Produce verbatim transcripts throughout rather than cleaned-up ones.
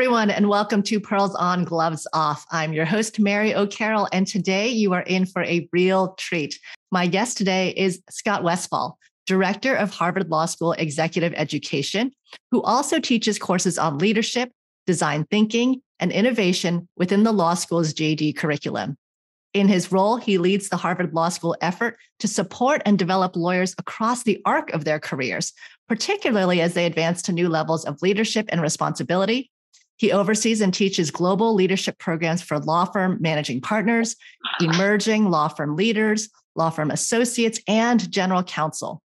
everyone, and welcome to Pearls On, Gloves Off. I'm your host, Mary O'Carroll, and today you are in for a real treat. My guest today is Scott Westfahl, Director of Harvard Law School Executive Education, who also teaches courses on leadership, design thinking, and innovation within the law school's J D curriculum. In his role, he leads the Harvard Law School effort to support and develop lawyers across the arc of their careers, particularly as they advance to new levels of leadership and responsibility. He oversees and teaches global leadership programs for law firm managing partners, emerging law firm leaders, law firm associates, and general counsel.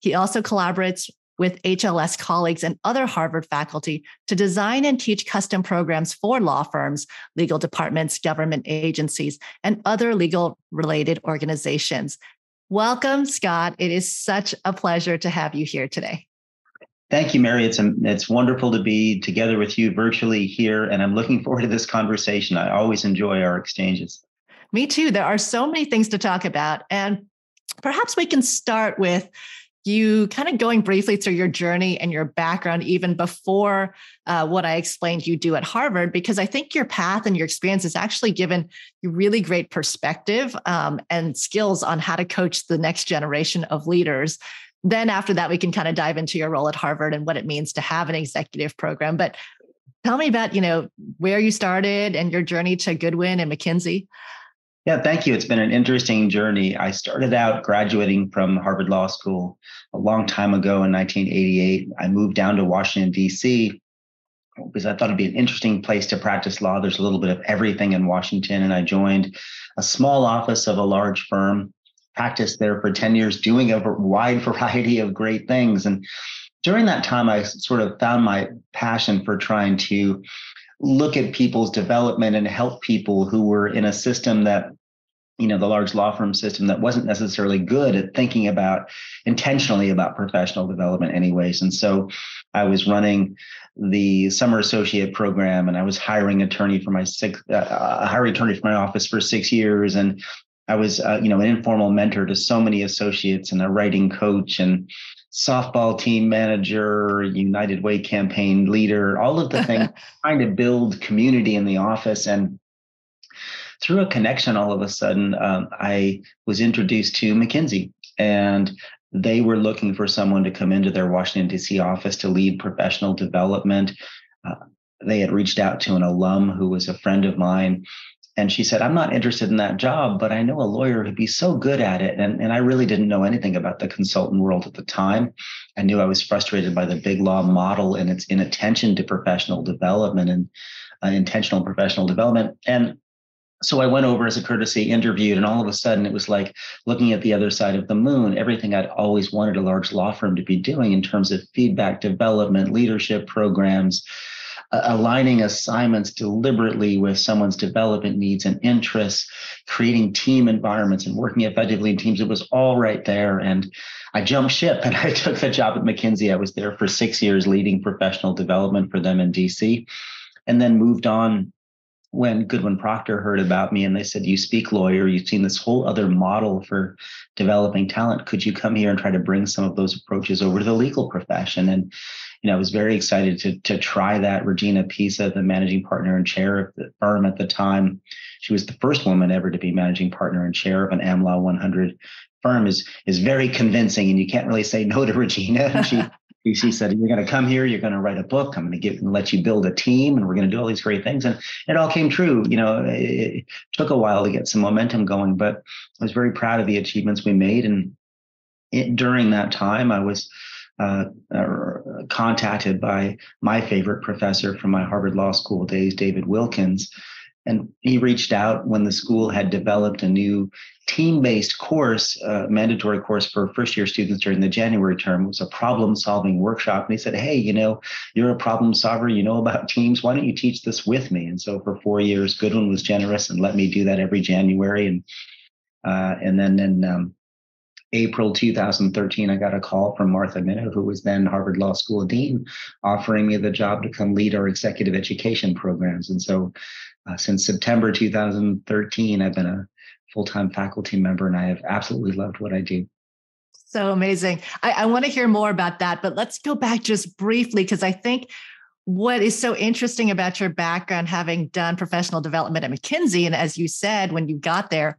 He also collaborates with H L S colleagues and other Harvard faculty to design and teach custom programs for law firms, legal departments, government agencies, and other legal-related organizations. Welcome, Scott. It is such a pleasure to have you here today. Thank you, Mary. It's, a, it's wonderful to be together with you virtually here, and I'm looking forward to this conversation. I always enjoy our exchanges. Me too. There are so many things to talk about, and perhaps we can start with you kind of going briefly through your journey and your background, even before uh, what I explained you do at Harvard, because I think your path and your experience has actually given you really great perspective um, and skills on how to coach the next generation of leaders. Then after that, we can kind of dive into your role at Harvard and what it means to have an executive program. But tell me about, you know, where you started and your journey to Goodwin and McKinsey. Yeah, thank you. It's been an interesting journey. I started out graduating from Harvard Law School a long time ago in nineteen eighty-eight. I moved down to Washington, D C because I thought it'd be an interesting place to practice law. There's a little bit of everything in Washington, and I joined a small office of a large firm, practiced there for ten years, doing a wide variety of great things. And during that time, I sort of found my passion for trying to look at people's development and help people who were in a system that, you know, the large law firm system that wasn't necessarily good at thinking about intentionally about professional development anyways. And so I was running the summer associate program, and I was hiring attorney for my six, uh, hiring attorney for my office for six years. And I was, uh, you know, an informal mentor to so many associates and a writing coach and softball team manager, United Way campaign leader, all of the things, trying to build community in the office. And through a connection, all of a sudden, um, I was introduced to McKinsey, and they were looking for someone to come into their Washington, D C office to lead professional development. Uh, they had reached out to an alum who was a friend of mine, and she said, "I'm not interested in that job, but I know a lawyer who'd be so good at it." And, and I really didn't know anything about the consultant world at the time. I knew I was frustrated by the big law model and its inattention to professional development and uh, intentional professional development. And so I went over as a courtesy, interviewed, and all of a sudden it was like looking at the other side of the moon, everything I'd always wanted a large law firm to be doing in terms of feedback, development, leadership programs, aligning assignments deliberately with someone's development needs and interests, creating team environments and working effectively in teams. It was all right there. And I jumped ship and I took the job at McKinsey. I was there for six years leading professional development for them in D C, and then moved on when Goodwin Proctor heard about me and they said, "You speak lawyer, you've seen this whole other model for developing talent. Could you come here and try to bring some of those approaches over to the legal profession?" And you know, I was very excited to, to try that. Regina Pisa, the managing partner and chair of the firm at the time, she was the first woman ever to be managing partner and chair of an AmLaw one hundred firm, is, is very convincing. And you can't really say no to Regina. And she, she said, "You're going to come here, you're going to write a book, I'm going to give and let you build a team, and we're going to do all these great things." And it all came true. You know, it, it took a while to get some momentum going, but I was very proud of the achievements we made. And it, during that time, I was Uh, uh, contacted by my favorite professor from my Harvard Law School days, David Wilkins. And he reached out when the school had developed a new team-based course, uh, mandatory course for first-year students during the January term. It was a problem-solving workshop. And he said, "Hey, you know, you're a problem solver. You know about teams. Why don't you teach this with me?" And so for four years, Goodwin was generous and let me do that every January. And uh, and then, then um April two thousand thirteen, I got a call from Martha Minow, who was then Harvard Law School dean, offering me the job to come lead our executive education programs. And so uh, since September two thousand thirteen, I've been a full-time faculty member, and I have absolutely loved what I do. So amazing. I, I want to hear more about that, but let's go back just briefly, because I think what is so interesting about your background, having done professional development at McKinsey, and as you said, when you got there,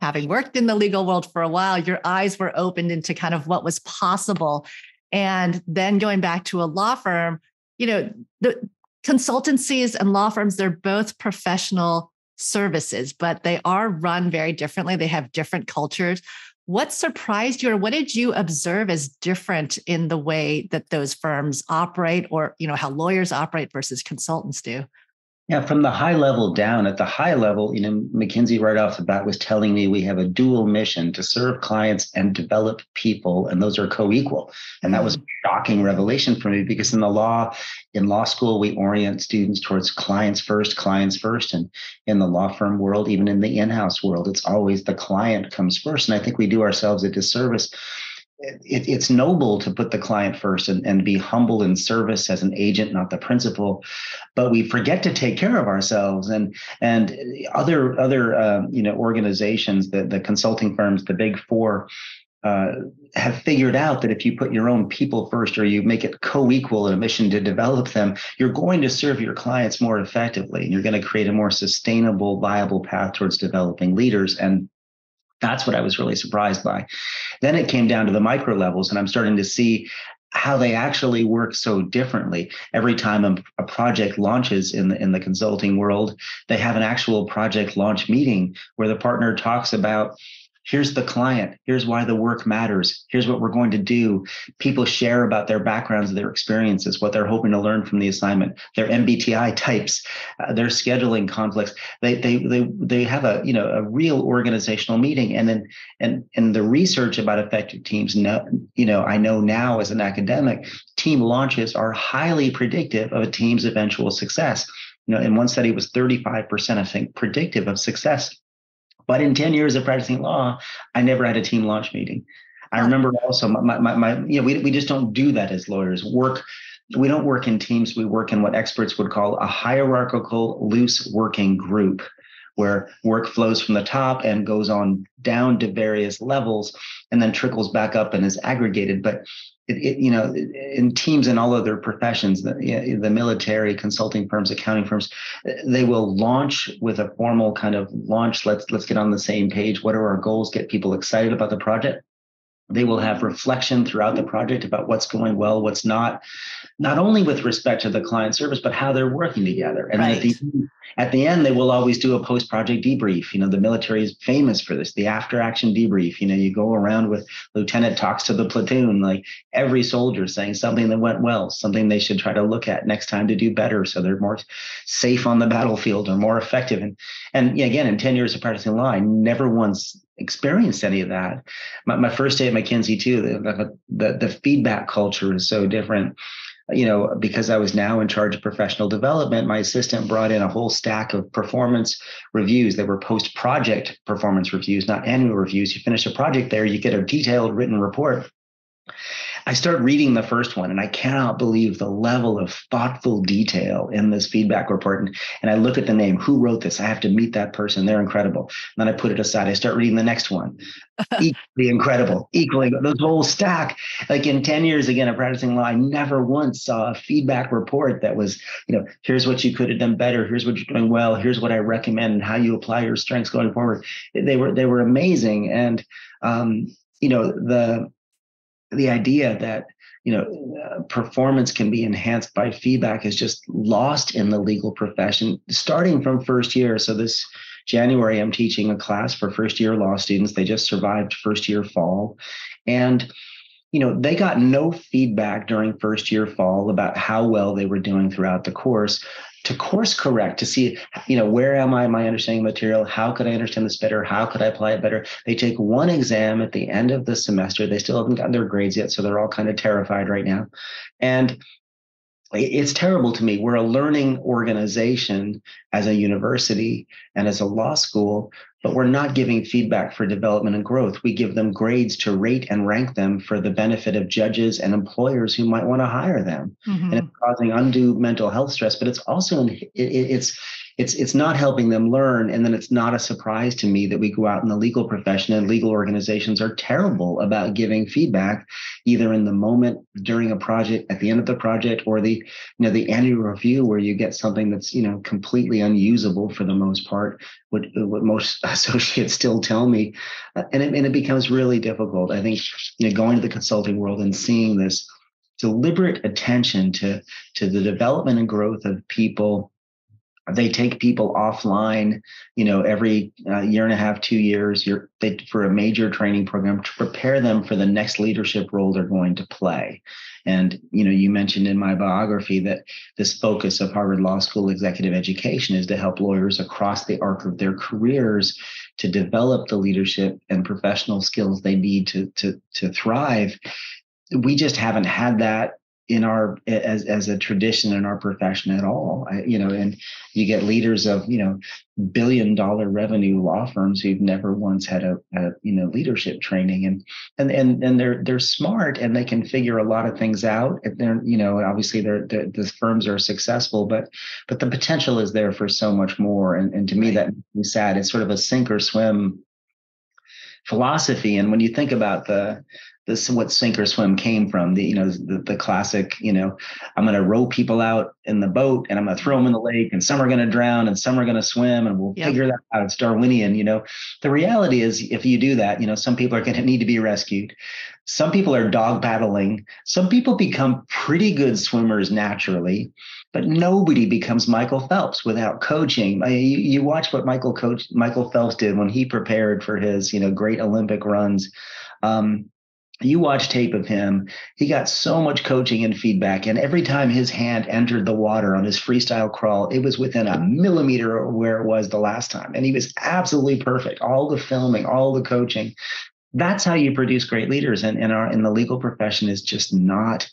having worked in the legal world for a while, your eyes were opened into kind of what was possible. And then going back to a law firm, you know, the consultancies and law firms, they're both professional services, but they are run very differently. They have different cultures. What surprised you, or what did you observe as different in the way that those firms operate, or, you know, how lawyers operate versus consultants do? Yeah, from the high level down, at the high level, you know, McKinsey right off the bat was telling me we have a dual mission to serve clients and develop people, and those are co-equal. And that was a shocking revelation for me, because in the law, in law school, we orient students towards clients first, clients first. And in the law firm world, even in the in-house world, it's always the client comes first. And I think we do ourselves a disservice. It, it's noble to put the client first and, and be humble in service as an agent, not the principal, but we forget to take care of ourselves. And and other other um, you know, organizations, the the consulting firms, the big four, uh, have figured out that if you put your own people first, or you make it co-equal in a mission to develop them, you're going to serve your clients more effectively, and you're going to create a more sustainable, viable path towards developing leaders. And that's what I was really surprised by. Then it came down to the micro levels, and I'm starting to see how they actually work so differently. Every time a, a project launches in the in the consulting world, they have an actual project launch meeting where the partner talks about, here's the client, here's why the work matters, here's what we're going to do. People share about their backgrounds, their experiences, what they're hoping to learn from the assignment, their M B T I types, uh, their scheduling conflicts. They they they they have a, you know, a real organizational meeting. And then and and the research about effective teams, no, you know, I know now as an academic, team launches are highly predictive of a team's eventual success. You know, in one study it was thirty-five percent, I think, predictive of success. But in ten years of practicing law, I never had a team launch meeting. I remember also my, my, my you know, we, we just don't do that as lawyers. Work, we don't work in teams. We work in what experts would call a hierarchical, loose working group, where work flows from the top and goes on down to various levels and then trickles back up and is aggregated. But It, it, you know, in teams and all other professions, the, the military, consulting firms, accounting firms, they will launch with a formal kind of launch. Let's let's get on the same page. What are our goals? Get people excited about the project. They will have reflection throughout the project about what's going well, what's not, not only with respect to the client service, but how they're working together. And right. at, the, at the end, they will always do a post-project debrief. You know, the military is famous for this, the after-action debrief. You know, you go around with lieutenant talks to the platoon, like every soldier saying something that went well, something they should try to look at next time to do better so they're more safe on the battlefield or more effective. And, and again, in ten years of practicing law, I never once experienced any of that. My, my first day at McKinsey too, the, the, the feedback culture is so different. You know, because I was now in charge of professional development, my assistant brought in a whole stack of performance reviews that were post-project performance reviews, not annual reviews. You finish a project there, you get a detailed written report. I start reading the first one, and I cannot believe the level of thoughtful detail in this feedback report. And, and I look at the name, who wrote this? I have to meet that person. They're incredible. And then I put it aside. I start reading the next one. Equally incredible, equally, this whole stack. Like in ten years, again, of practicing law, I never once saw a feedback report that was, you know, here's what you could have done better. Here's what you're doing well. Here's what I recommend and how you apply your strengths going forward. They were, they were amazing. And, um, you know, the, The idea that, you know, uh, performance can be enhanced by feedback is just lost in the legal profession, starting from first year. So this January, I'm teaching a class for first year law students. They just survived first year fall. And, you know, they got no feedback during first year fall about how well they were doing throughout the course. To course correct, to see, you know, where am I? Am I understanding material? How could I understand this better? How could I apply it better? They take one exam at the end of the semester. They still haven't gotten their grades yet, so they're all kind of terrified right now. And it's terrible to me. We're a learning organization as a university and as a law school, but we're not giving feedback for development and growth. We give them grades to rate and rank them for the benefit of judges and employers who might want to hire them. Mm-hmm. And it's causing undue mental health stress, but it's also, it, it's it's it's not helping them learn. And then it's not a surprise to me that we go out in the legal profession and legal organizations are terrible about giving feedback, either in the moment, during a project, at the end of the project, or the, you know, the annual review where you get something that's, you know, completely unusable for the most part, what, what most associates still tell me. Uh, and, it, and it becomes really difficult. I think, you know, going to the consulting world and seeing this deliberate attention to, to the development and growth of people. They take people offline, you know, every uh, year and a half, two years you're, they, for a major training program to prepare them for the next leadership role they're going to play. And, you know, you mentioned in my biography that this focus of Harvard Law School executive education is to help lawyers across the arc of their careers to develop the leadership and professional skills they need to, to, to thrive. We just haven't had that in our, as, as a tradition in our profession at all. I, you know, and you get leaders of, you know, billion dollar revenue law firms who've never once had a, a, you know, leadership training, and, and, and, and they're, they're smart and they can figure a lot of things out. And they're, you know, obviously they're, they're, the firms are successful, but, but the potential is there for so much more. And, and to me, that makes me sad. It's sort of a sink or swim philosophy. And when you think about the, this is what sink or swim came from, the, you know, the, the classic, you know, I'm going to row people out in the boat and I'm going to throw them in the lake and some are going to drown and some are going to swim and we'll yep. figure that out. It's Darwinian, you know. The reality is if you do that, you know, some people are going to need to be rescued. Some people are dog paddling. Some people become pretty good swimmers naturally, but nobody becomes Michael Phelps without coaching. I, you, you watch what Michael coach Michael Phelps did when he prepared for his, you know, great Olympic runs. Um, You watch tape of him. He got so much coaching and feedback. And every time his hand entered the water on his freestyle crawl, it was within a millimeter of where it was the last time. And he was absolutely perfect. All the filming, all the coaching. That's how you produce great leaders. And, and our in the legal profession is just not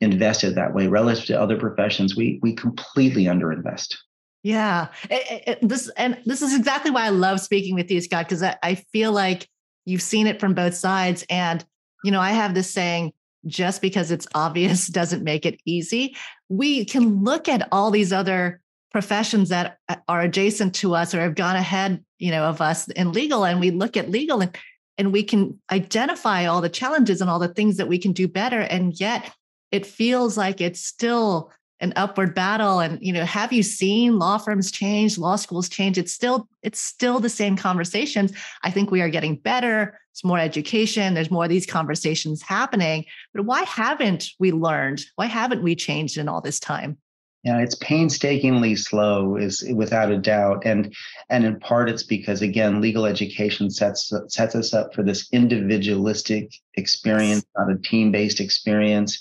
invested that way. Relative to other professions, we we completely underinvest. Yeah. It, it, this and this is exactly why I love speaking with you, Scott, because I, I feel like you've seen it from both sides. And you know, I have this saying, just because it's obvious doesn't make it easy. We can look at all these other professions that are adjacent to us or have gone ahead, you know, of us in legal, and we look at legal and, and we can identify all the challenges and all the things that we can do better. And yet it feels like it's still an upward battle. And, you know, have you seen law firms change, law schools change? It's still, it's still the same conversations. I think we are getting better. It's more education. There's more of these conversations happening. But why haven't we learned? Why haven't we changed in all this time? Yeah, it's painstakingly slow, is without a doubt. And and in part, it's because, again, legal education sets sets us up for this individualistic experience, yes. not a team-based experience.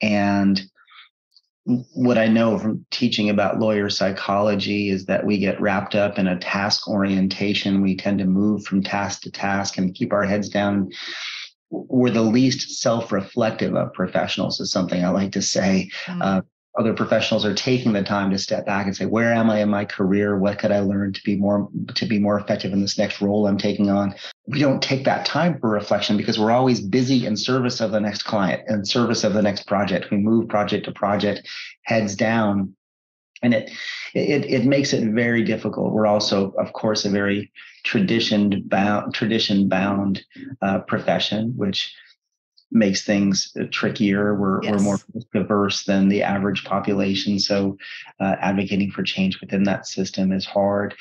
And what I know from teaching about lawyer psychology is that we get wrapped up in a task orientation. We tend to move from task to task and keep our heads down. We're the least self-reflective of professionals, is something I like to say. Mm-hmm. Uh, other professionals are taking the time to step back and say, where am I in my career? What could I learn to be more to be more effective in this next role I'm taking on? We don't take that time for reflection because we're always busy in service of the next client and service of the next project. We move project to project, heads down, and it it it makes it very difficult. We're also, of course, a very tradition bound tradition bound uh, profession, which makes things trickier. We're, yes. we're more diverse than the average population. So uh, advocating for change within that system is hard.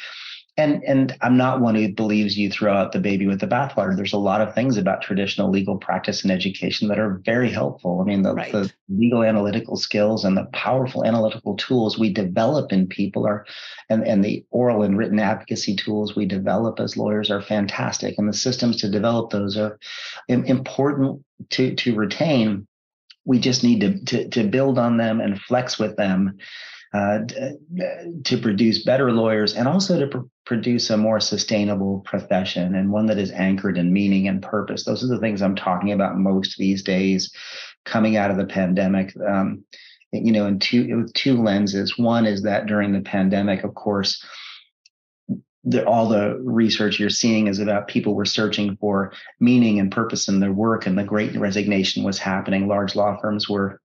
And, and I'm not one who believes you throw out the baby with the bathwater. There's a lot of things about traditional legal practice and education that are very helpful. I mean, the, right. the legal analytical skills and the powerful analytical tools we develop in people are, and, and the oral and written advocacy tools we develop as lawyers are fantastic. And the systems to develop those are important to, to retain. We just need to, to, to build on them and flex with them. Uh, to produce better lawyers and also to pr- produce a more sustainable profession and one that is anchored in meaning and purpose. Those are the things I'm talking about most these days coming out of the pandemic, um, you know, in two, with two lenses. One is that during the pandemic, of course, the, all the research you're seeing is about people were searching for meaning and purpose in their work, and the Great Resignation was happening. Large law firms were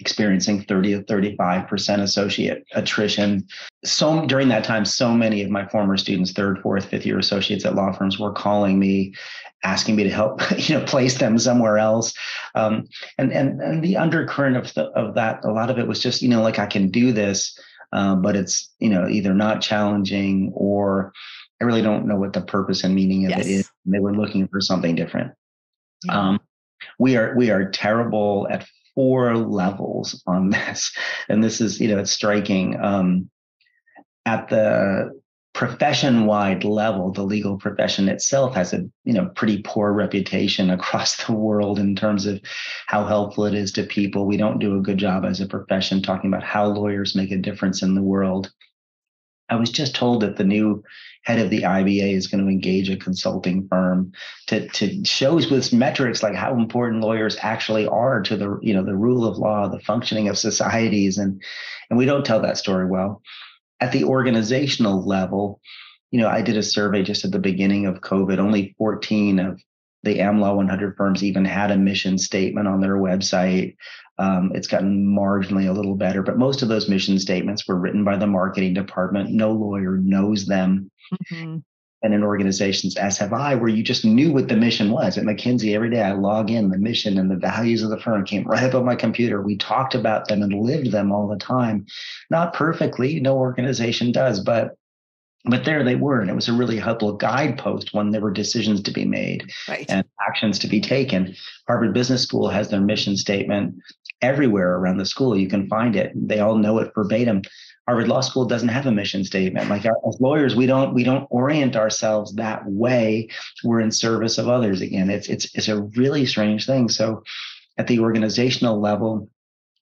experiencing thirty to thirty-five percent associate attrition. So during that time, so many of my former students, third, fourth, fifth year associates at law firms, were calling me, asking me to help, you know, place them somewhere else. Um, and, and, and the undercurrent of, the, of that, a lot of it was just, you know, like, I can do this, uh, but it's, you know, either not challenging or I really don't know what the purpose and meaning of yes. it is. They were looking for something different. Yeah. Um, we are, we are terrible at four levels on this. And this is, you know, it's striking. Um, at the profession-wide level, the legal profession itself has a, you know, pretty poor reputation across the world in terms of how helpful it is to people. We don't do a good job as a profession talking about how lawyers make a difference in the world. I was just told that the new head of the I B A is going to engage a consulting firm to, to show us with metrics like how important lawyers actually are to the, you know, the rule of law, the functioning of societies. And, and we don't tell that story well. At the organizational level, you know, I did a survey just at the beginning of COVID. Only fourteen of the AmLaw one hundred firms even had a mission statement on their website. Um, it's gotten marginally a little better, but most of those mission statements were written by the marketing department. No lawyer knows them. Mm-hmm. And in organizations, as have I, where you just knew what the mission was. At McKinsey, every day I log in, the mission and the values of the firm came right up on my computer. We talked about them and lived them all the time. Not perfectly, no organization does, but But there they were, and it was a really helpful guidepost when there were decisions to be made right. and actions to be taken. Harvard Business School has their mission statement everywhere around the school. You can find it. They all know it verbatim. Harvard Law School doesn't have a mission statement. Like, our, as lawyers, we don't we don't orient ourselves that way. We're in service of others. Again, it's it's it's a really strange thing. So at the organizational level,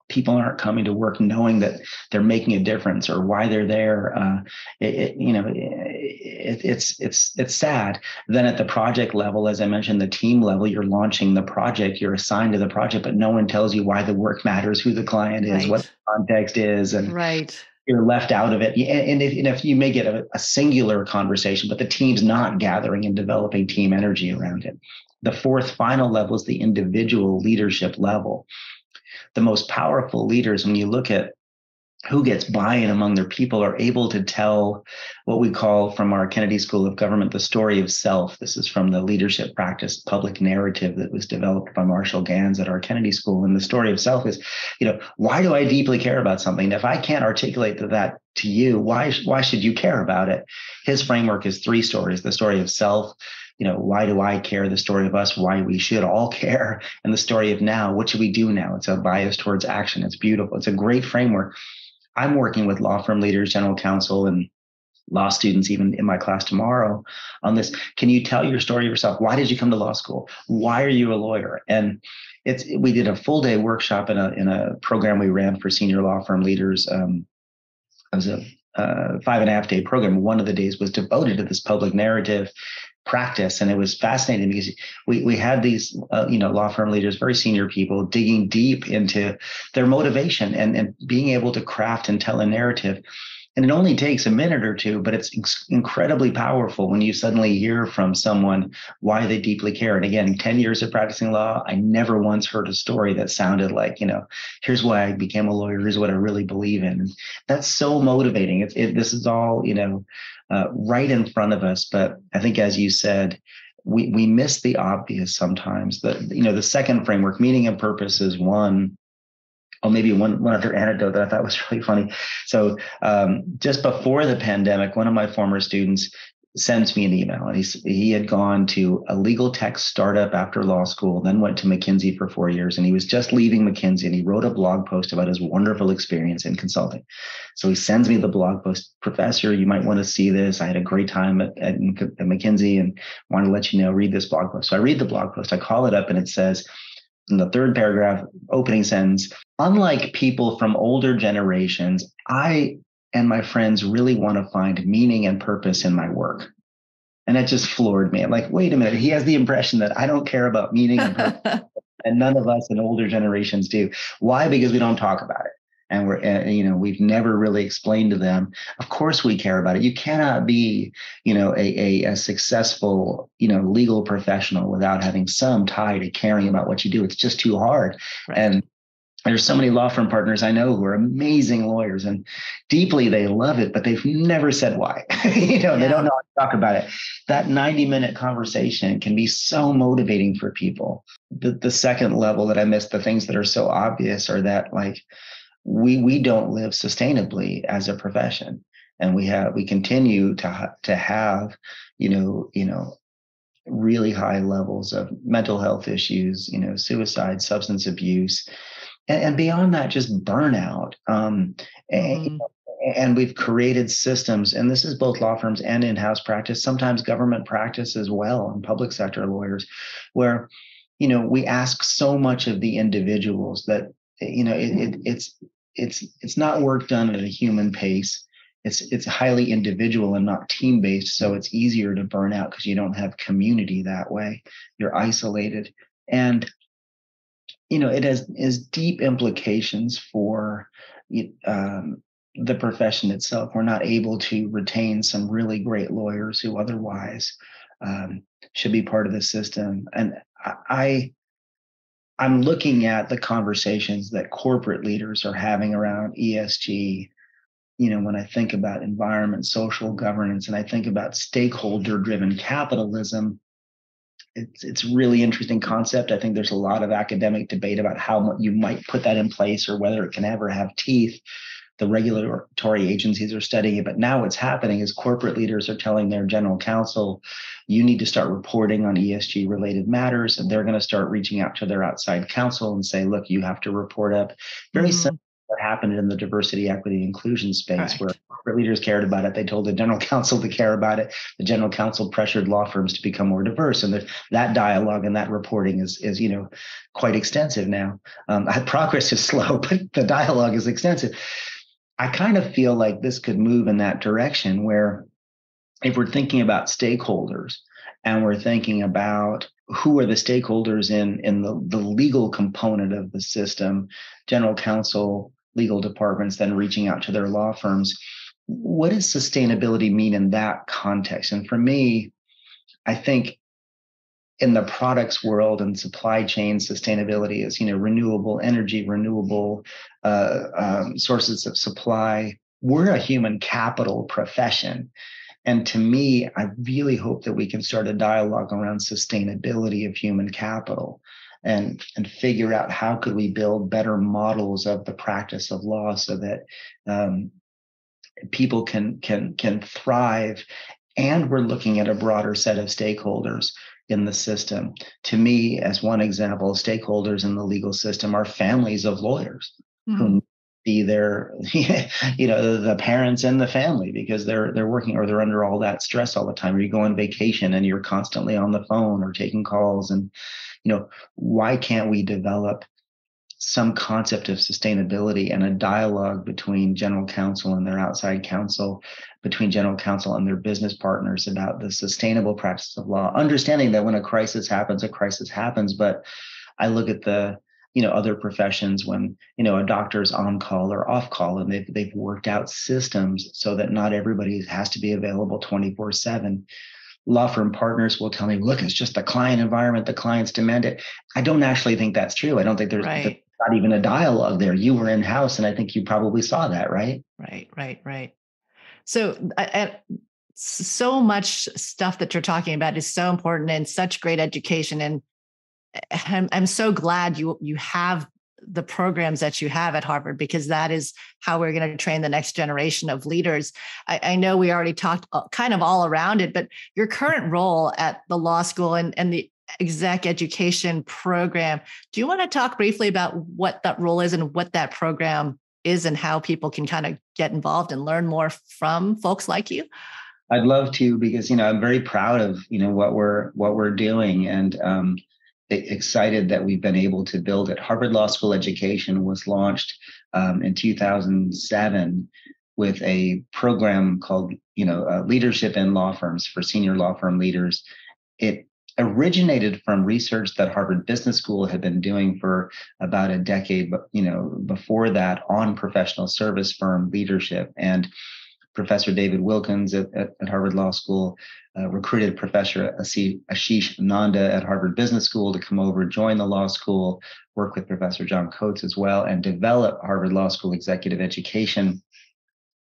people aren't coming to work knowing that they're making a difference or why they're there. Uh, it, it, you know, it, it's it's it's sad. Then at the project level, as I mentioned, the team level, you're launching the project, you're assigned to the project, but no one tells you why the work matters, who the client is, right. what the context is, and right. you're left out of it. And if, and if you may get a, a singular conversation, but the team's not gathering and developing team energy around it. The fourth final level is the individual leadership level. The most powerful leaders, when you look at who gets buy-in among their people, are able to tell what we call, from our Kennedy School of Government, the story of self. This is from the leadership practice public narrative that was developed by Marshall Ganz at our Kennedy School. And the story of self is, you know, why do I deeply care about something? And if I can't articulate that to you, why, why should you care about it? His framework is three stories: the story of self, you know, why do I care? The story of us, why we should all care. And the story of now, what should we do now? It's a bias towards action. It's beautiful. It's a great framework. I'm working with law firm leaders, general counsel, and law students, even in my class tomorrow, on this. Can you tell your story yourself? Why did you come to law school? Why are you a lawyer? And it's we did a full day workshop in a in a program we ran for senior law firm leaders. Um, it was a uh, five and a half day program. One of the days was devoted to this public narrative practice. And it was fascinating because we, we had these, uh, you know, law firm leaders, very senior people, digging deep into their motivation and, and being able to craft and tell a narrative. And it only takes a minute or two, but it's inc- incredibly powerful when you suddenly hear from someone why they deeply care. And again, ten years of practicing law, I never once heard a story that sounded like, you know, here's why I became a lawyer, here's what I really believe in. And that's so motivating. It's, it, this is all, you know, uh, right in front of us. But I think, as you said, we we miss the obvious sometimes. The, you know, the second framework, meaning and purpose, is one. Oh, maybe one, one other anecdote that I thought was really funny. So um, just before the pandemic, one of my former students sends me an email, and he's, he had gone to a legal tech startup after law school, then went to McKinsey for four years, and he was just leaving McKinsey, and he wrote a blog post about his wonderful experience in consulting. So he sends me the blog post. Professor, you might want to see this. I had a great time at, at, at McKinsey and want to let you know, read this blog post. So I read the blog post. I call it up, and it says, in the third paragraph, opening sentence, unlike people from older generations, I and my friends really want to find meaning and purpose in my work. And that just floored me. I'm like, wait a minute, he has the impression that I don't care about meaning and purpose, and none of us in older generations do. Why? Because we don't talk about it. And we're, uh, you know, we've never really explained to them, of course we care about it. You cannot be, you know, a, a, a successful, you know, legal professional without having some tie to caring about what you do. It's just too hard. Right. And There's so many law firm partners I know who are amazing lawyers and deeply they love it, but they've never said why. you know, yeah. They don't know how to talk about it. That ninety minute conversation can be so motivating for people. The, the second level that I missed, the things that are so obvious are that like we we don't live sustainably as a profession, and we have we continue to to have you know you know. really high levels of mental health issues, you know, suicide, substance abuse, and, and beyond that, just burnout. Um, mm-hmm. and, and we've created systems, and this is both law firms and in-house practice, sometimes government practice as well, and public sector lawyers, where, you know, we ask so much of the individuals that, you know, it, it, it's it's it's not work done at a human pace. It's it's highly individual and not team-based, so it's easier to burn out because you don't have community that way. You're isolated. And, you know, it has, has deep implications for um, the profession itself. We're not able to retain some really great lawyers who otherwise um, should be part of the system. And I, I'm looking at the conversations that corporate leaders are having around E S G. You know, when I think about environment, social governance, and I think about stakeholder-driven capitalism, it's it's a really interesting concept. I think there's a lot of academic debate about how you might put that in place or whether it can ever have teeth. The regulatory agencies are studying it, but now what's happening is corporate leaders are telling their general counsel, you need to start reporting on E S G related matters, and they're going to start reaching out to their outside counsel and say, look, you have to report up. Very mm-hmm. simple. What happened in the diversity, equity, inclusion space, right. where corporate leaders cared about it. They told the general counsel to care about it. The general counsel pressured law firms to become more diverse. And the, that dialogue and that reporting is, is you know, quite extensive now. Um, progress is slow, but the dialogue is extensive. I kind of feel like this could move in that direction where if we're thinking about stakeholders and we're thinking about who are the stakeholders in, in the, the legal component of the system, general counsel, legal departments, then reaching out to their law firms. What does sustainability mean in that context? And for me, I think in the products world and supply chain, sustainability is, you know, renewable energy, renewable uh, um, sources of supply. We're a human capital profession. And to me, I really hope that we can start a dialogue around sustainability of human capital. And, and figure out how could we build better models of the practice of law so that um, people can can can thrive. And we're looking at a broader set of stakeholders in the system. To me, as one example, stakeholders in the legal system are families of lawyers mm-hmm. who be their, you know, the parents and the family because they're they're working or they're under all that stress all the time. Or you go on vacation and you're constantly on the phone or taking calls and. You know, why can't we develop some concept of sustainability and a dialogue between general counsel and their outside counsel, between general counsel and their business partners about the sustainable practice of law, understanding that when a crisis happens, a crisis happens. But I look at the, you know, other professions when, you know, a doctor's on call or off call and they've, they've worked out systems so that not everybody has to be available twenty-four seven. Law firm partners will tell me, look, it's just the client environment, the clients demand it. I don't actually think that's true. I don't think there's right. not even a dialogue there. You were in-house and I think you probably saw that, right? Right, right, right. So uh, so much stuff that you're talking about is so important and such great education. And I'm, I'm so glad you you have the programs that you have at Harvard, because that is how we're going to train the next generation of leaders. I, I know we already talked kind of all around it, but your current role at the law school and, and the exec education program, do you want to talk briefly about what that role is and what that program is and how people can kind of get involved and learn more from folks like you? I'd love to, because, you know, I'm very proud of, you know, what we're, what we're doing. And, um, excited that we've been able to build it. Harvard Law School Education was launched um, in two thousand seven with a program called, you know, uh, Leadership in Law Firms for Senior Law Firm Leaders. It originated from research that Harvard Business School had been doing for about a decade, you know, before that on professional service firm leadership. And Professor David Wilkins at, at, at Harvard Law School, uh, recruited Professor Ashish Nanda at Harvard Business School to come over, join the law school, work with Professor John Coates as well, and develop Harvard Law School executive education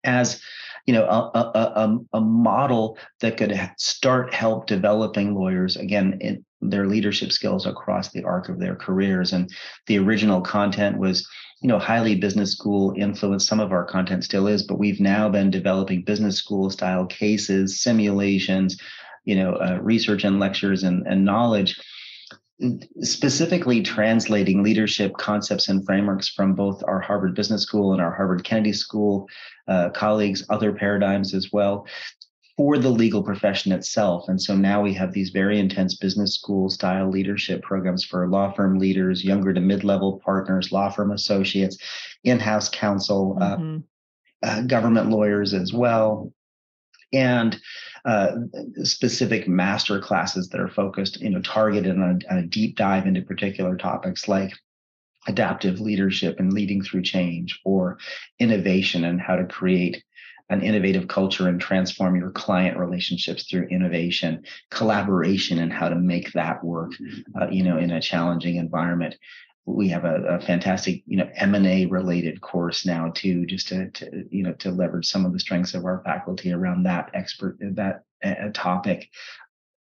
as, you know, a, a, a, a model that could start help developing lawyers, again, in their leadership skills across the arc of their careers. And the original content was, you know, highly business school influence. Some of our content still is, but we've now been developing business school style cases, simulations, you know, uh, research and lectures and, and knowledge, specifically translating leadership concepts and frameworks from both our Harvard Business School and our Harvard Kennedy School uh, colleagues, other paradigms as well, for the legal profession itself. And so now we have these very intense business school style leadership programs for law firm leaders, younger to mid-level partners, law firm associates, in-house counsel, mm-hmm. uh, uh, government lawyers as well, and uh, specific master classes that are focused, you know, targeted on a, on a deep dive into particular topics like adaptive leadership and leading through change, or innovation and how to create an innovative culture and transform your client relationships through innovation, collaboration, and how to make that work, uh, you know, in a challenging environment. We have a, a fantastic, you know, M and A related course now too, just to, to, you know, to leverage some of the strengths of our faculty around that expert, that uh, topic.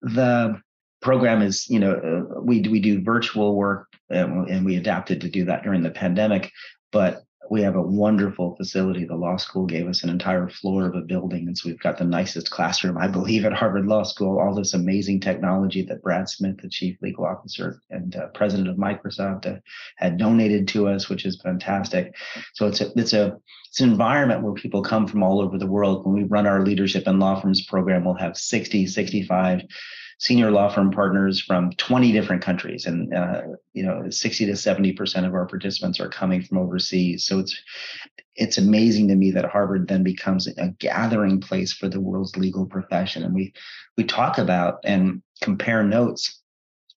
The program is, you know, uh, we, we do virtual work, and, and we adapted to do that during the pandemic, but we have a wonderful facility. The law school gave us an entire floor of a building. And so we've got the nicest classroom, I believe, at Harvard Law School, all this amazing technology that Brad Smith, the chief legal officer and uh, president of Microsoft, uh, had donated to us, which is fantastic. So it's a, it's a, it's an environment where people come from all over the world. When we run our leadership and law firms program, we'll have sixty, sixty-five senior law firm partners from twenty different countries. And, uh, you know, sixty to seventy percent of our participants are coming from overseas. So it's it's amazing to me that Harvard then becomes a gathering place for the world's legal profession. And we we talk about and compare notes,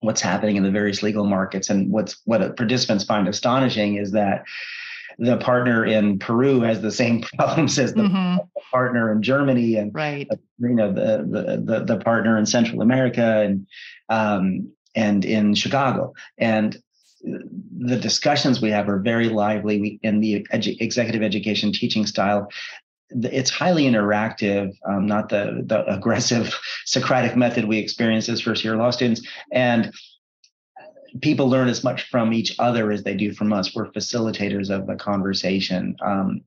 what's happening in the various legal markets. And what's what participants find astonishing is that the partner in Peru has the same problems as the mm-hmm. partner in Germany, and right. you know, the, the the partner in Central America and um, and in Chicago. And the discussions we have are very lively. We, in the edu- executive education teaching style, it's highly interactive, um, not the the aggressive Socratic method we experience as first year law students. And people learn as much from each other as they do from us. We're facilitators of the conversation. Um,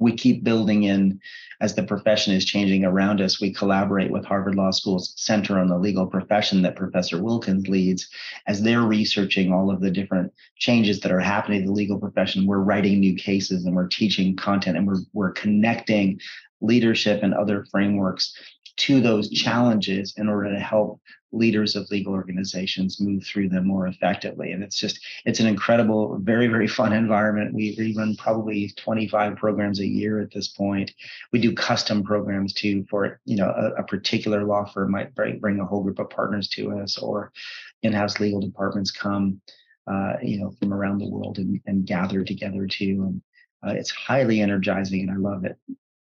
we keep building in as the profession is changing around us. We collaborate with Harvard Law School's Center on the Legal Profession that Professor Wilkins leads. As they're researching all of the different changes that are happening in the legal profession, we're writing new cases and we're teaching content, and we're, we're connecting leadership and other frameworks to those challenges in order to help leaders of legal organizations move through them more effectively. And it's just, it's an incredible, very, very fun environment. We, we run probably twenty-five programs a year at this point. We do custom programs too for, you know, a, a particular law firm might bring a whole group of partners to us, or in-house legal departments come, uh, you know, from around the world and, and gather together too. And uh, it's highly energizing and I love it.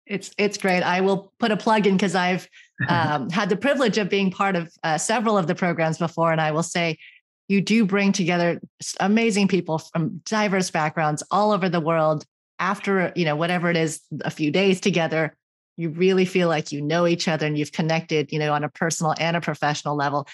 It's it's great. I will put a plug in because I've um, had the privilege of being part of uh, several of the programs before. And I will say, you do bring together amazing people from diverse backgrounds all over the world. After, you know, whatever it is, a few days together, you really feel like you know each other and you've connected, you know, on a personal and a professional level.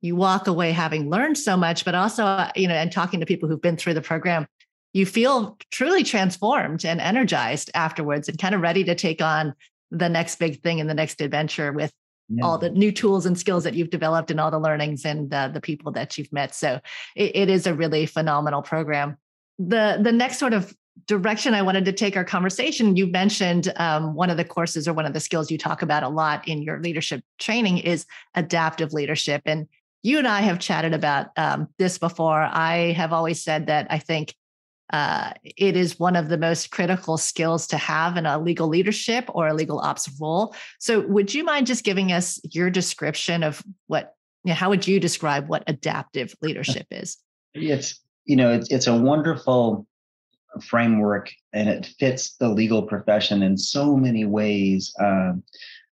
You walk away having learned so much, but also, uh, you know, and talking to people who've been through the program, you feel truly transformed and energized afterwards and kind of ready to take on the next big thing and the next adventure with yeah. all the new tools and skills that you've developed and all the learnings and uh, the people that you've met. So it, it is a really phenomenal program. The, the next sort of direction I wanted to take our conversation, you mentioned um, one of the courses or one of the skills you talk about a lot in your leadership training is adaptive leadership. And you and I have chatted about um, this before. I have always said that I think Uh, it is one of the most critical skills to have in a legal leadership or a legal ops role. So would you mind just giving us your description of what, you know, how would you describe what adaptive leadership is? It's, you know, it's, it's a wonderful framework, and it fits the legal profession in so many ways uh,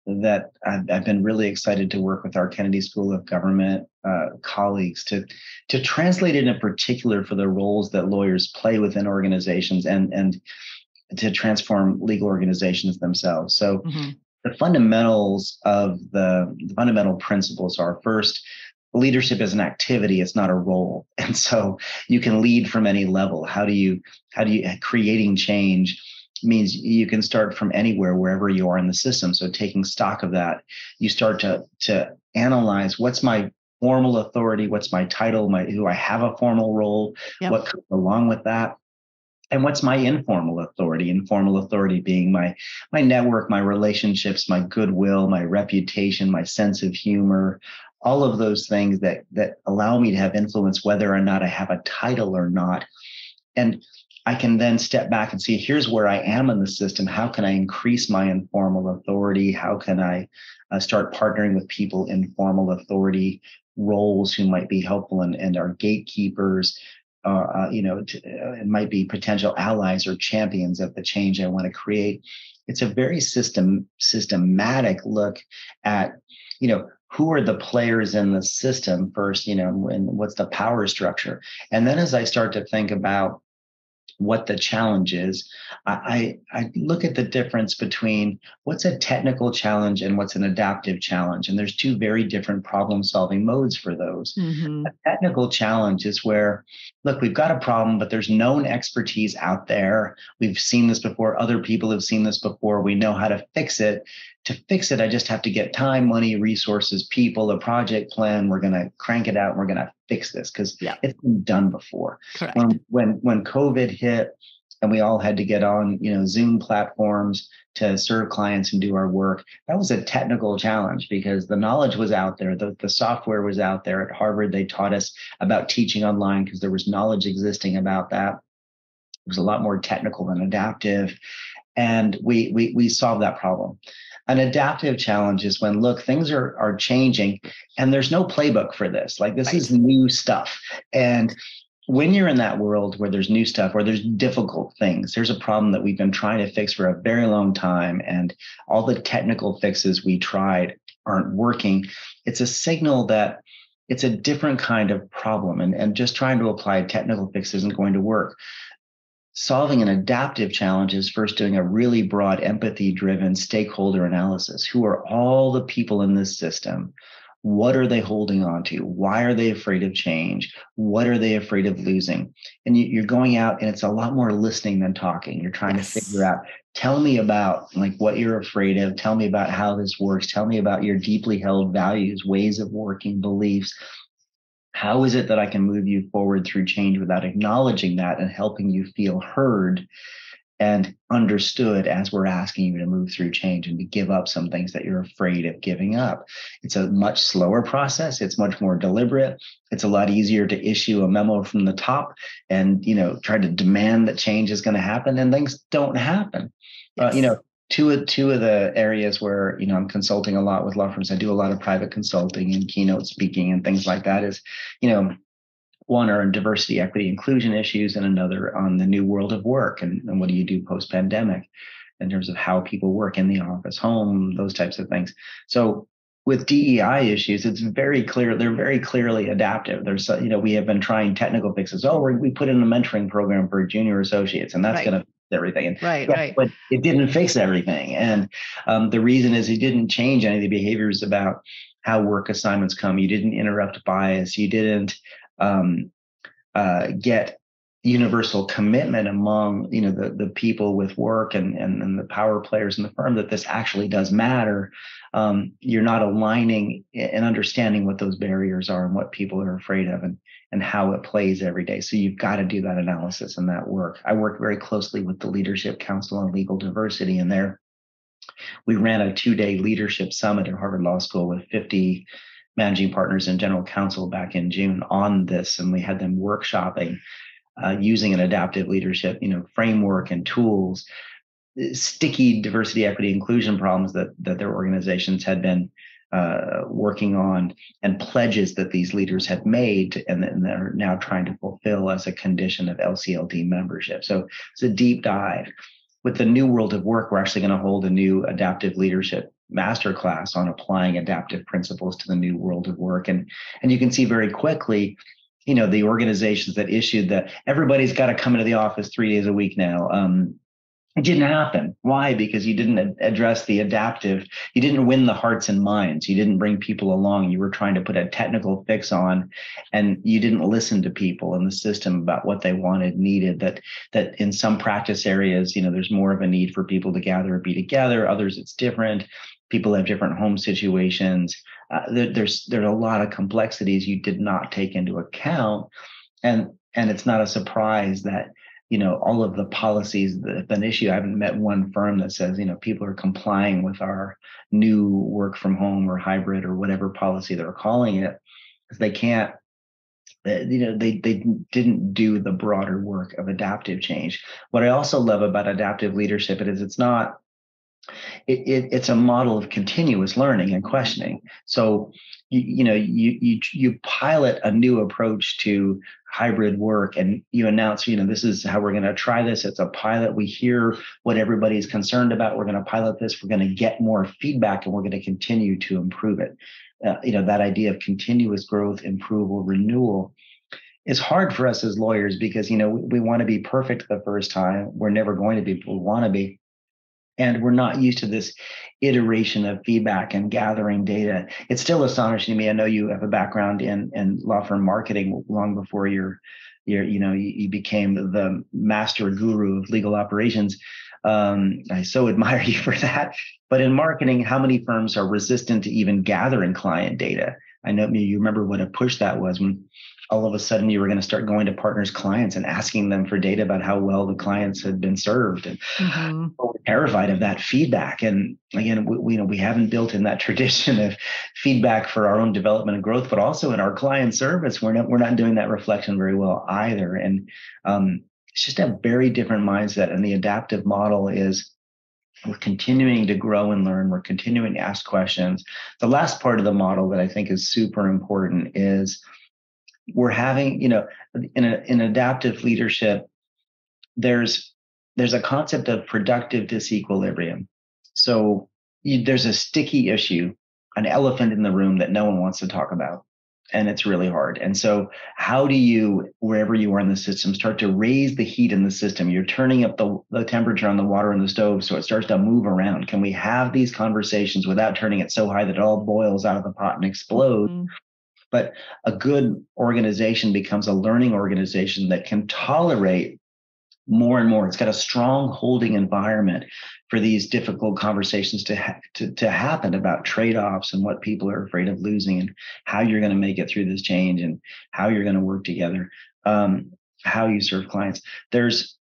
that I've, I've been really excited to work with our Kennedy School of Government uh, colleagues to to translate it in particular for the roles that lawyers play within organizations and and to transform legal organizations themselves. So mm-hmm. the fundamentals of the, the fundamental principles are, first, leadership is an activity, it's not a role. And so you can lead from any level. How do you, how do you, creating change means you can start from anywhere, wherever you are in the system. So taking stock of that, you start to, to analyze what's my formal authority, what's my title, my, do I have a formal role, yep. what comes along with that? And what's my informal authority? Informal authority being my my network, my relationships, my goodwill, my reputation, my sense of humor, all of those things that that allow me to have influence whether or not I have a title or not. And I can then step back and see, here's where I am in the system. How can I increase my informal authority? How can I uh, start partnering with people in formal authority roles who might be helpful and, and are gatekeepers? Uh, you know, t- uh, it might be potential allies or champions of the change I want to create. It's a very system systematic look at, you know, who are the players in the system first, you know, and what's the power structure. And then as I start to think about what the challenge is, I, I, I look at the difference between what's a technical challenge and what's an adaptive challenge. And there's two very different problem solving modes for those. Mm-hmm. A technical challenge is where, look, we've got a problem, but there's known expertise out there. We've seen this before. Other people have seen this before. We know how to fix it. To fix it, I just have to get time, money, resources, people, a project plan. We're going to crank it out and we're going to fix this because yeah. it's been done before. Correct. When, when when COVID hit and we all had to get on, you know, Zoom platforms to serve clients and do our work, that was a technical challenge because the knowledge was out there. The, the software was out there. At Harvard, they taught us about teaching online because there was knowledge existing about that. It was a lot more technical than adaptive. And we we we solved that problem. An adaptive challenge is when, look, things are are changing and there's no playbook for this. Like this right. is new stuff. And when you're in that world where there's new stuff, where there's difficult things, there's a problem that we've been trying to fix for a very long time. And all the technical fixes we tried aren't working. It's a signal that it's a different kind of problem. And, and just trying to apply technical fix isn't going to work. Solving an adaptive challenge is first doing a really broad empathy-driven stakeholder analysis. Who are all the people in this system? What are they holding on to? Why are they afraid of change? What are they afraid of losing? And you, you're going out and it's a lot more listening than talking. You're trying yes. to figure out, tell me about like what you're afraid of. Tell me about how this works. Tell me about your deeply held values, ways of working, beliefs. How is it that I can move you forward through change without acknowledging that and helping you feel heard and understood as we're asking you to move through change and to give up some things that you're afraid of giving up? It's a much slower process. It's much more deliberate. It's a lot easier to issue a memo from the top and, you know, try to demand that change is going to happen and things don't happen. Yes. Uh, you know, Two of, two of the areas where, you know, I'm consulting a lot with law firms. I do a lot of private consulting and keynote speaking and things like that is, you know, one are on diversity, equity, inclusion issues and another on the new world of work. And, and what do you do post-pandemic in terms of how people work in the office, home, those types of things. So with D E I issues, it's very clear. They're very clearly adaptive. There's, you know, we have been trying technical fixes. Oh, we're, we put in a mentoring program for junior associates and that's right. going to everything. And right, yeah, right. But it didn't fix everything. And um, the reason is it didn't change any of the behaviors about how work assignments come. You didn't interrupt bias. You didn't um, uh, get universal commitment among, you know, the, the people with work and, and, and the power players in the firm that this actually does matter. Um, you're not aligning and understanding what those barriers are and what people are afraid of. And and how it plays every day. So you've got to do that analysis and that work. I work very closely with the Leadership Council on Legal Diversity, and there we ran a two-day leadership summit at Harvard Law School with fifty managing partners and general counsel back in June on this, and we had them workshopping uh, using an adaptive leadership, you know, framework and tools, sticky diversity, equity, inclusion problems that that their organizations had been Uh, working on and pledges that these leaders had made and, and they're now trying to fulfill as a condition of L C L D membership. So it's a deep dive. With the new world of work, we're actually going to hold a new adaptive leadership masterclass on applying adaptive principles to the new world of work. And, and you can see very quickly, you know, the organizations that issued that everybody's got to come into the office three days a week now. Um, It didn't happen. Why? Because you didn't address the adaptive. You didn't win the hearts and minds. You didn't bring people along. You were trying to put a technical fix on, and you didn't listen to people in the system about what they wanted, needed. That that in some practice areas, you know, there's more of a need for people to gather and be together. Others, it's different. People have different home situations. Uh, there, there's there's a lot of complexities you did not take into account, and and it's not a surprise that, you know, all of the policies that have been issued. I haven't met one firm that says, you know, people are complying with our new work from home or hybrid or whatever policy they're calling it, because they can't, you know, they, they didn't do the broader work of adaptive change. What I also love about adaptive leadership is it's not, it, it, it's a model of continuous learning and questioning. So, you, you know, you, you, you pilot a new approach to hybrid work, and you announce, you know, this is how we're going to try this. It's a pilot. We hear what everybody's concerned about. We're going to pilot this. We're going to get more feedback, and we're going to continue to improve it. Uh, you know, that idea of continuous growth, improvement, renewal is hard for us as lawyers because, you know, we, we want to be perfect the first time. We're never going to be. We want to be. And we're not used to this iteration of feedback and gathering data. It's still astonishing to me. I know you have a background in, in law firm marketing long before you're, you're you know, you, you became the master guru of legal operations. Um, I so admire you for that. But in marketing, how many firms are resistant to even gathering client data? I know you remember what a push that was when all of a sudden you were going to start going to partners' clients and asking them for data about how well the clients had been served. And mm-hmm. We're terrified of that feedback. And again, we, you know, we haven't built in that tradition of feedback for our own development and growth, but also in our client service, we're not, we're not doing that reflection very well either. And um, it's just a very different mindset. And the adaptive model is we're continuing to grow and learn. We're continuing to ask questions. The last part of the model that I think is super important is we're having, you know, in, a, in adaptive leadership, there's there's a concept of productive disequilibrium. So you, there's a sticky issue, an elephant in the room that no one wants to talk about. And it's really hard. And so how do you, wherever you are in the system, start to raise the heat in the system? You're turning up the, the temperature on the water in the stove so it starts to move around. Can we have these conversations without turning it so high that it all boils out of the pot and explodes? Mm-hmm. But a good organization becomes a learning organization that can tolerate more and more. It's got a strong holding environment for these difficult conversations to, ha- to, to happen about trade-offs and what people are afraid of losing and how you're going to make it through this change and how you're going to work together, um, how you serve clients. There's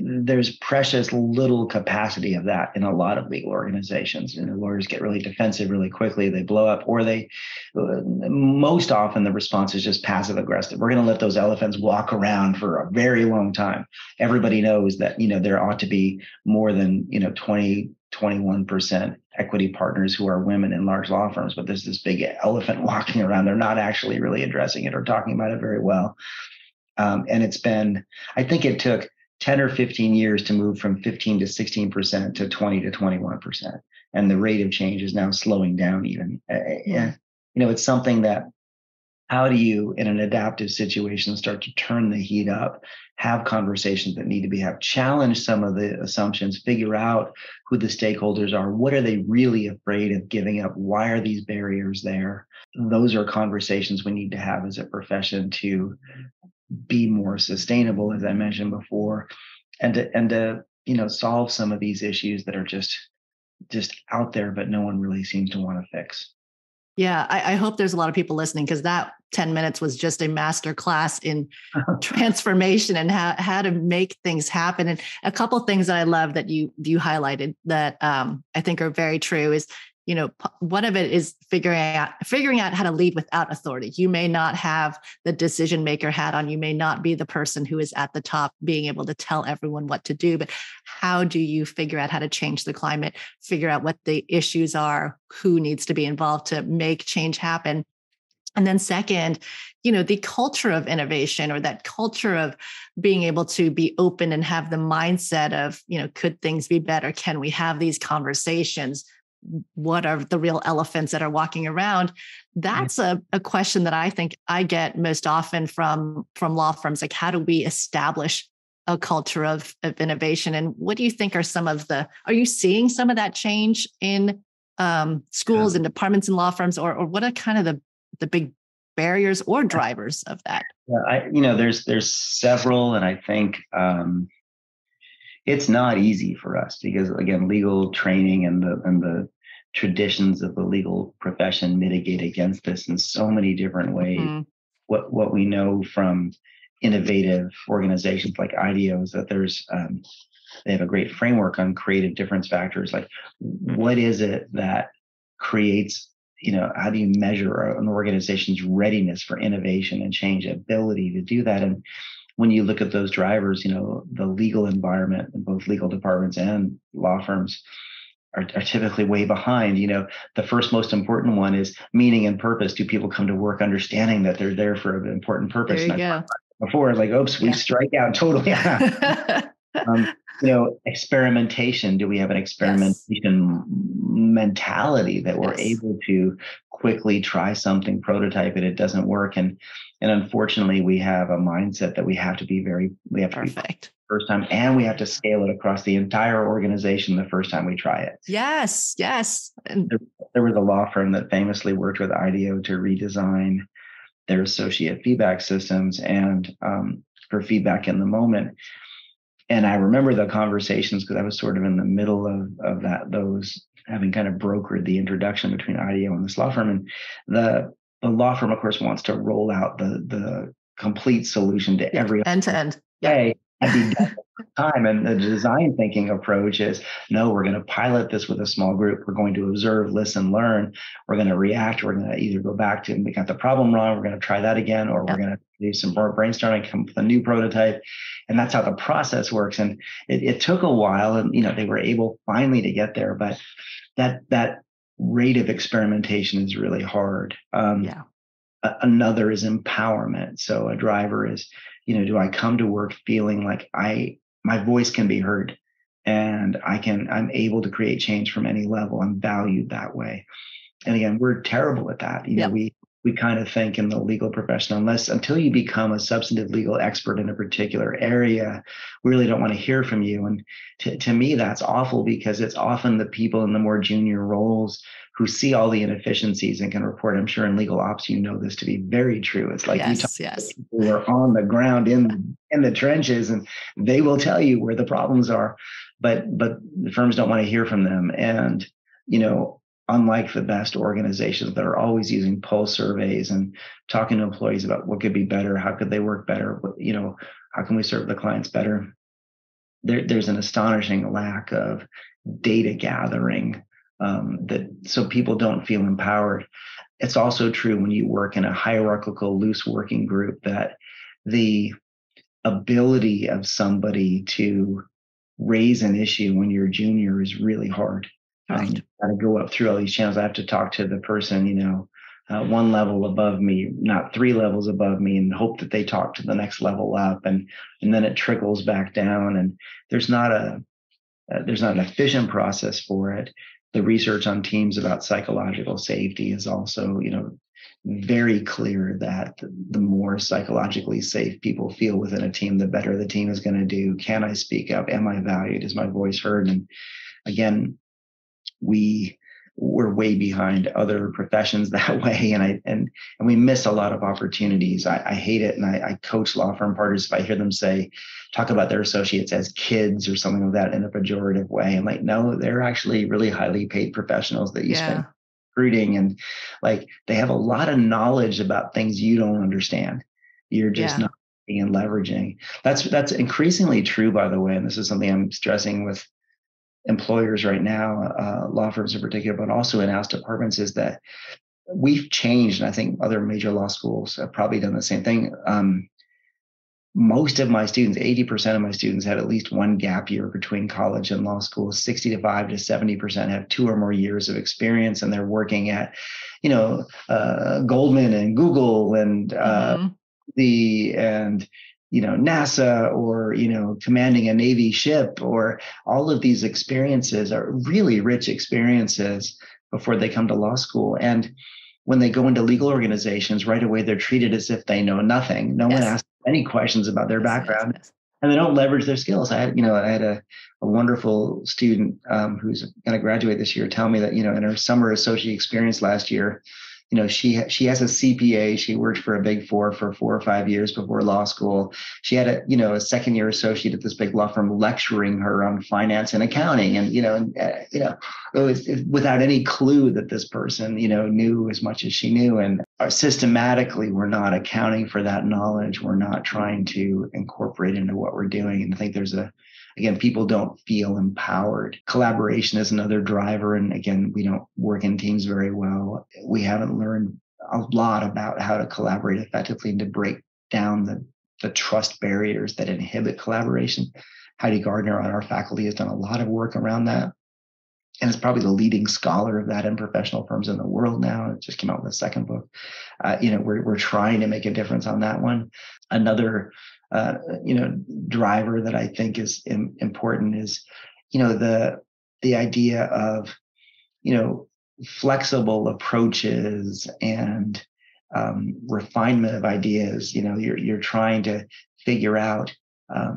there's precious little capacity of that in a lot of legal organizations. You know, lawyers get really defensive really quickly. They blow up, or they, most often the response is just passive aggressive. We're going to let those elephants walk around for a very long time. Everybody knows that, you know, there ought to be more than, you know, twenty, twenty-one percent equity partners who are women in large law firms, but there's this big elephant walking around. They're not actually really addressing it or talking about it very well. Um, and it's been, I think it took ten or fifteen years to move from fifteen to sixteen percent to twenty to twenty-one percent. And the rate of change is now slowing down even. Uh, yeah. You know, it's something that, how do you, in an adaptive situation, start to turn the heat up, have conversations that need to be had, challenge some of the assumptions, figure out who the stakeholders are, what are they really afraid of giving up, why are these barriers there? Those are conversations we need to have as a profession to be more sustainable, as I mentioned before, and to, and to, you know, solve some of these issues that are just just out there, but no one really seems to want to fix. Yeah, I, I hope there's a lot of people listening, because that ten minutes was just a master class in transformation and how, how to make things happen. And a couple of things that I love that you you highlighted that um, I think are very true is, you know, one of it is figuring out figuring out how to lead without authority. You may not have the decision maker hat on. You may not be the person who is at the top being able to tell everyone what to do. But how do you figure out how to change the climate, figure out what the issues are, who needs to be involved to make change happen? And then second, you know, the culture of innovation, or that culture of being able to be open and have the mindset of, you know, could things be better? Can we have these conversations? What are the real elephants that are walking around? That's a, a question that I think I get most often from, from law firms. Like, how do we establish a culture of, of innovation? And what do you think are some of the, are you seeing some of that change in um, schools yeah. and departments and law firms, or, or what are kind of the, the big barriers or drivers of that? Yeah, I, you know, there's, there's several, and I think um, it's not easy for us because, again, legal training and the, and the traditions of the legal profession mitigate against this in so many different ways. Mm-hmm. What, what we know from innovative organizations like I D E O is that there's, um, they have a great framework on creative difference factors. Like, what is it that creates, you know, how do you measure an organization's readiness for innovation and change, ability to do that? And when you look at those drivers, you know, the legal environment in both legal departments and law firms are, are typically way behind. You know, the first most important one is meaning and purpose. Do people come to work understanding that they're there for an important purpose? There you go. Before, like, oops, we yeah. strike out totally. um, you know, experimentation. Do we have an experimentation yes. mentality that we're yes. able to quickly try something, prototype it, it doesn't work? And and unfortunately, we have a mindset that we have to be very, we have to perfect. Be first time, and we have to scale it across the entire organization the first time we try it. Yes, yes. There, there was a law firm that famously worked with I D E O to redesign their associate feedback systems and um, for feedback in the moment. And I remember the conversations because I was sort of in the middle of, of that, those having kind of brokered the introduction between I D E O and this law firm. And the, the law firm, of course, wants to roll out the, the complete solution to every end to end day at the time. And the design thinking approach is, no, we're going to pilot this with a small group. We're going to observe, listen, learn. We're going to react. We're going to either go back to, we got the problem wrong. We're going to try that again, or we're going to do some brainstorming, come up with a new prototype. And that's how the process works. And it, it took a while, and, you know, they were able finally to get there, but that, that rate of experimentation is really hard. Um, yeah. Another is empowerment. So a driver is, you know, do I come to work feeling like I, my voice can be heard, and I can, I'm able to create change from any level. I'm valued that way. And again, we're terrible at that. You yep. know, we, we kind of think in the legal profession, unless, until you become a substantive legal expert in a particular area, we really don't want to hear from you. And to, to me, that's awful, because it's often the people in the more junior roles who see all the inefficiencies and can report. I'm sure in legal ops, you know this to be very true. It's like yes, you talk yes. to people who are on the ground in, in the trenches, and they will tell you where the problems are, but but the firms don't want to hear from them. And, you know, unlike the best organizations that are always using poll surveys and talking to employees about what could be better, how could they work better, what, you know, how can we serve the clients better? There, there's an astonishing lack of data gathering. Um, that so people don't feel empowered. It's also true when you work in a hierarchical, loose working group that the ability of somebody to raise an issue when you're junior is really hard. Right. Um, you got to go up through all these channels. I have to talk to the person, you know, uh, one level above me, not three levels above me, and hope that they talk to the next level up, and and then it trickles back down. And there's not a uh, there's not an efficient process for it. The research on teams about psychological safety is also, you know, very clear that the more psychologically safe people feel within a team, the better the team is going to do. Can I speak up? Am I valued? Is my voice heard? And again, we we're way behind other professions that way, and I and and we miss a lot of opportunities. I, I hate it, and I, I coach law firm partners if I hear them say, talk about their associates as kids or something like that in a pejorative way. I'm like, no, they're actually really highly paid professionals that you yeah. spend recruiting. And like, they have a lot of knowledge about things you don't understand. You're just yeah. not and leveraging. That's, that's increasingly true, by the way. And this is something I'm stressing with employers right now, uh, law firms in particular, but also in-house departments, is that we've changed. And I think other major law schools have probably done the same thing. Um, most of my students, eighty percent of my students, had at least one gap year between college and law school. sixty-five to seventy percent have two or more years of experience, and they're working at, you know, uh, Goldman and Google and uh, mm-hmm. the and you know NASA, or you know commanding a Navy ship, or all of these experiences are really rich experiences before they come to law school. And when they go into legal organizations, right away they're treated as if they know nothing. No yes. one asks any questions about their background, yes, yes, yes. and they don't leverage their skills. I had, you know, I had a, a wonderful student um, who's going to graduate this year tell me that, you know, in her summer associate experience last year, you know, she she has a C P A. She worked for a big four for four or five years before law school. She had a, you know, a second year associate at this big law firm lecturing her on finance and accounting, and you know, and, uh, you know, it was, it, without any clue that this person, you know, knew as much as she knew. And uh, systematically, we're not accounting for that knowledge. We're not trying to incorporate into what we're doing. And I think there's a, again, people don't feel empowered. Collaboration is another driver. And again, we don't work in teams very well. We haven't learned a lot about how to collaborate effectively and to break down the, the trust barriers that inhibit collaboration. Heidi Gardner on our faculty has done a lot of work around that, and is probably the leading scholar of that in professional firms in the world now. It just came out with a second book. Uh, you know, we're we're trying to make a difference on that one. Another Uh, you know, driver that I think is im- important is, you know, the the idea of, you know, flexible approaches and um, refinement of ideas. You know, you're you're trying to figure out um,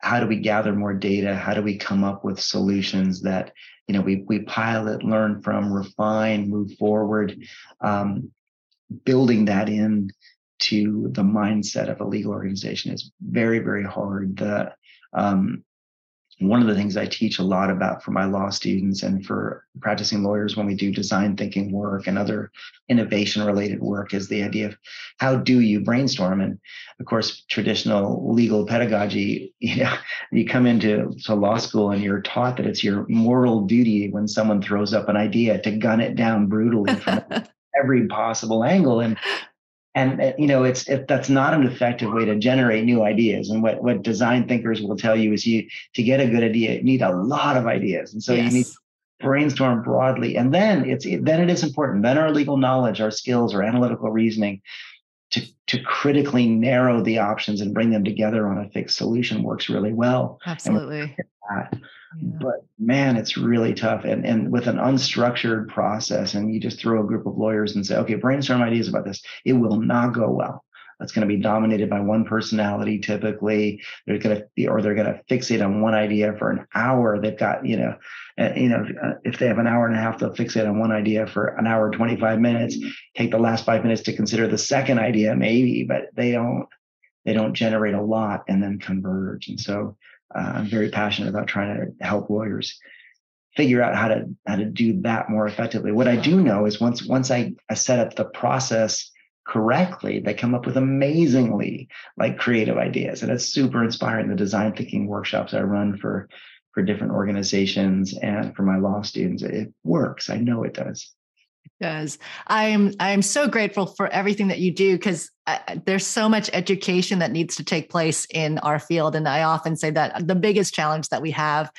how do we gather more data? How do we come up with solutions that, you know, we we pilot, learn from, refine, move forward, um, building that in to the mindset of a legal organization is very, very hard. The, um, one of the things I teach a lot about for my law students and for practicing lawyers when we do design thinking work and other innovation-related work is the idea of how do you brainstorm? And of course, traditional legal pedagogy, you know, you come into to law school and you're taught that it's your moral duty when someone throws up an idea to gun it down brutally from every possible angle. And And, you know, it's it, that's not an effective way to generate new ideas. And what, what design thinkers will tell you is you to get a good idea, you need a lot of ideas. And so yes. you need to brainstorm broadly. And then it's then it is important. Then our legal knowledge, our skills, our analytical reasoning to, to critically narrow the options and bring them together on a fixed solution works really well. Absolutely. Yeah. But man, it's really tough. And, and with an unstructured process, and you just throw a group of lawyers and say, okay, brainstorm ideas about this, it will not go well. It's going to be dominated by one personality. Typically they're going to be, or they're going to fixate on one idea for an hour. They've got, you know, uh, you know, uh, if they have an hour and a half, they'll fixate on one idea for an hour, twenty-five minutes, take the last five minutes to consider the second idea, maybe, but they don't, they don't generate a lot and then converge. And so uh, I'm very passionate about trying to help lawyers figure out how to, how to do that more effectively. What I do know is once, once I, I set up the process correctly, they come up with amazingly like creative ideas, and it's super inspiring. The design thinking workshops I run for for different organizations and for my law students, it works. I know it does. It does. I'm I'm so grateful for everything that you do, because I, there's so much education that needs to take place in our field, and I often say that the biggest challenge that we have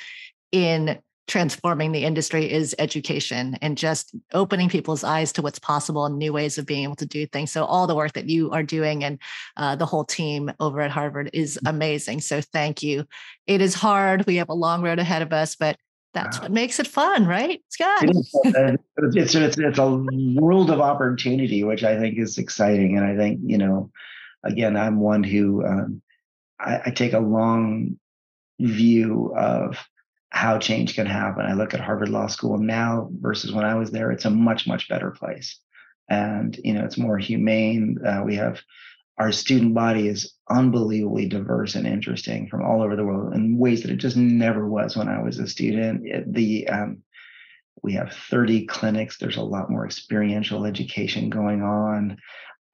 in transforming the industry is education and just opening people's eyes to what's possible and new ways of being able to do things. So all the work that you are doing and uh, the whole team over at Harvard is amazing. So thank you. It is hard. We have a long road ahead of us, but that's wow. what makes it fun, right, Scott? It is, uh, it's, it's, it's a world of opportunity, which I think is exciting. And I think, you know, again, I'm one who um, I, I take a long view of how change can happen. I look at Harvard Law School now versus when I was there. It's a much, much better place. And, you know, it's more humane. Uh, we have our student body is unbelievably diverse and interesting from all over the world in ways that it just never was when I was a student. It, the um, we have thirty clinics. There's a lot more experiential education going on,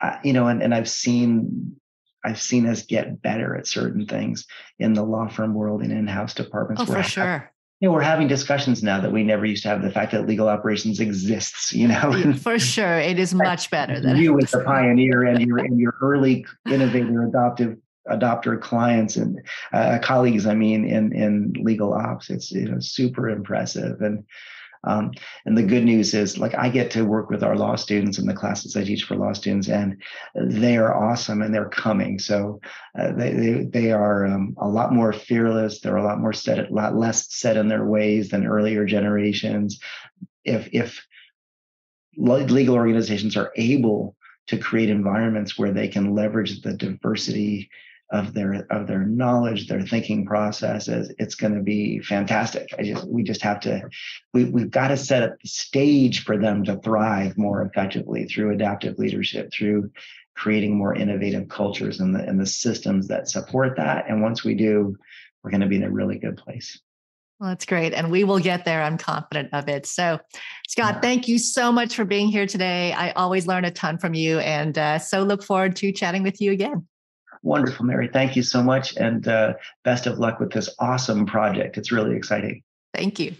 uh, you know, and, and I've seen I've seen us get better at certain things in the law firm world and in-house departments. Oh, for sure. You know, we're having discussions now that we never used to have. The fact that legal operations exists, you know, yeah, for sure, it is much better than you as a pioneer and your and your early innovator adoptive adopter clients and uh, colleagues, I mean, in, in legal ops. It's, you know, super impressive. And um, and the good news is, like, I get to work with our law students in the classes I teach for law students, and they are awesome and they're coming. So uh, they, they, they are um, a lot more fearless. They're a lot more set, a lot less set in their ways than earlier generations. If, if legal organizations are able to create environments where they can leverage the diversity of their of their knowledge, their thinking processes, it's going to be fantastic. I just we just have to we we've got to set up the stage for them to thrive more effectively through adaptive leadership, through creating more innovative cultures and the and the systems that support that. And once we do, we're going to be in a really good place. Well, that's great. And we will get there. I'm confident of it. So, Scott, thank you so much for being here today. I always learn a ton from you. And uh, so look forward to chatting with you again. Wonderful, Mary. Thank you so much. And uh, best of luck with this awesome project. It's really exciting. Thank you.